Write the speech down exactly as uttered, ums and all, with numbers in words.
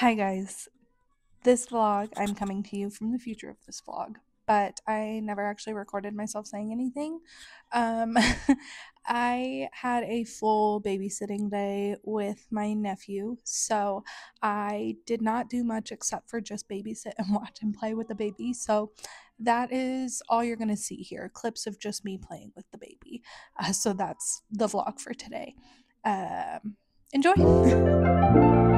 Hi guys, this vlog, I'm coming to you from the future of this vlog, but I never actually recorded myself saying anything. Um, I had a full babysitting day with my nephew, so I did not do much except for just babysit and watch and play with the baby, so that is all you're going to see here, clips of just me playing with the baby. Uh, so that's the vlog for today. Um, enjoy!